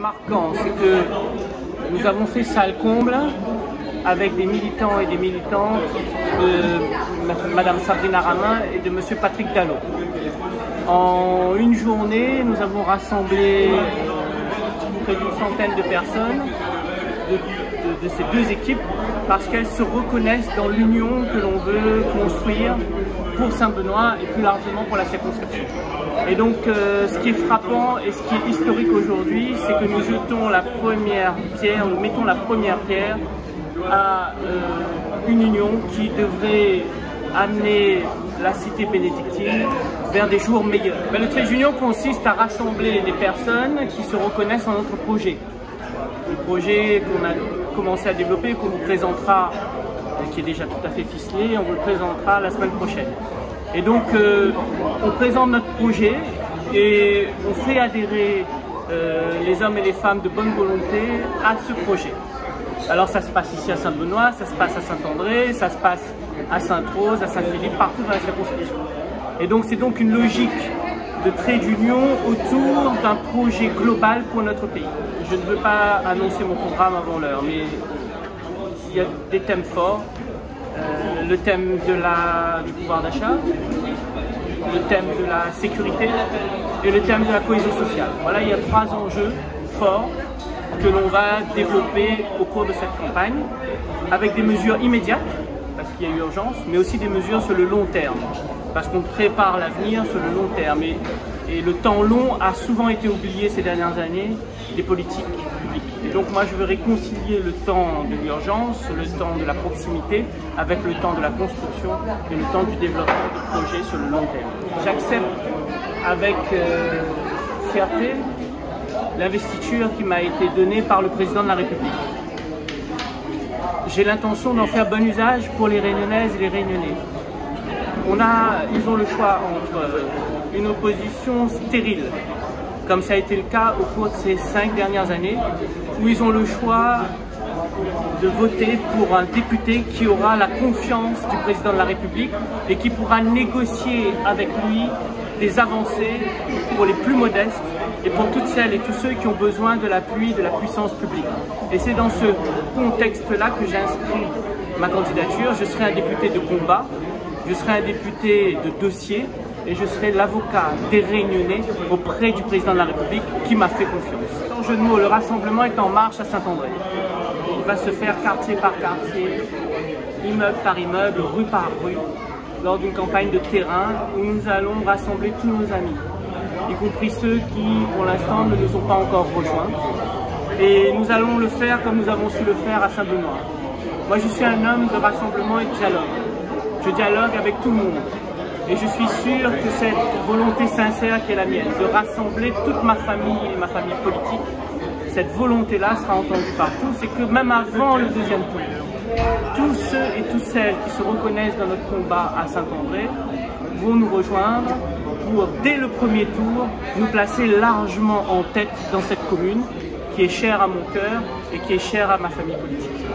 marquant, c'est que nous avons fait salle comble avec des militants et des militantes de Madame Sabrina Ramin et de Monsieur Patrick Dallot. En une journée, nous avons rassemblé près d'une centaine de personnes de ces deux équipes parce qu'elles se reconnaissent dans l'union que l'on veut construire pour Saint-Benoît et plus largement pour la circonscription. Et donc ce qui est frappant et ce qui est historique aujourd'hui, c'est que nous jetons la première pierre, nous mettons la première pierre à une union qui devrait amener la cité bénédictine vers des jours meilleurs. Ben, le trait d'union consiste à rassembler des personnes qui se reconnaissent en notre projet. Le projet qu'on a commencé à développer, qu'on vous présentera, qui est déjà tout à fait ficelé, on vous le présentera la semaine prochaine. Et donc, on présente notre projet et on fait adhérer les hommes et les femmes de bonne volonté à ce projet. Alors ça se passe ici à Saint-Benoît, ça se passe à Saint-André, ça se passe à Sainte-Rose, à Saint-Philippe, partout dans la circonscription. Et donc c'est donc une logique de trait d'union autour d'un projet global pour notre pays. Je ne veux pas annoncer mon programme avant l'heure, mais il y a des thèmes forts. Le thème du pouvoir d'achat, le thème de la sécurité et le thème de la cohésion sociale. Voilà, il y a trois enjeux forts que l'on va développer au cours de cette campagne, avec des mesures immédiates, parce qu'il y a eu urgence, mais aussi des mesures sur le long terme, parce qu'on prépare l'avenir sur le long terme. Et le temps long a souvent été oublié ces dernières années des politiques publiques. Et donc moi je veux réconcilier le temps de l'urgence, le temps de la proximité, avec le temps de la construction et le temps du développement du projet sur le long terme. J'accepte avec fierté l'investiture qui m'a été donnée par le président de la République. J'ai l'intention d'en faire bon usage pour les Réunionnaises et les Réunionnais. Ils ont le choix entre une opposition stérile, comme ça a été le cas au cours de ces 5 dernières années, où ils ont le choix de voter pour un député qui aura la confiance du président de la République et qui pourra négocier avec lui des avancées pour les plus modestes et pour toutes celles et tous ceux qui ont besoin de l'appui de la puissance publique. Et c'est dans ce contexte-là que j'inscris ma candidature. Je serai un député de combat, je serai un député de dossier et je serai l'avocat des Réunionnais auprès du président de la République qui m'a fait confiance. Sans jeu de mots, le rassemblement est en marche à Saint-André. Il va se faire quartier par quartier, immeuble par immeuble, rue par rue, lors d'une campagne de terrain où nous allons rassembler tous nos amis, y compris ceux qui, pour l'instant, ne nous ont pas encore rejoints. Et nous allons le faire comme nous avons su le faire à Saint-Benoît. Moi, je suis un homme de rassemblement et de dialogue. Je dialogue avec tout le monde. Et je suis sûr que cette volonté sincère qui est la mienne, de rassembler toute ma famille et ma famille politique, cette volonté-là sera entendue par tous. C'est que même avant le deuxième tour, tous ceux et toutes celles qui se reconnaissent dans notre combat à Saint-André vont nous rejoindre pour, dès le premier tour, nous placer largement en tête dans cette commune qui est chère à mon cœur et qui est chère à ma famille politique.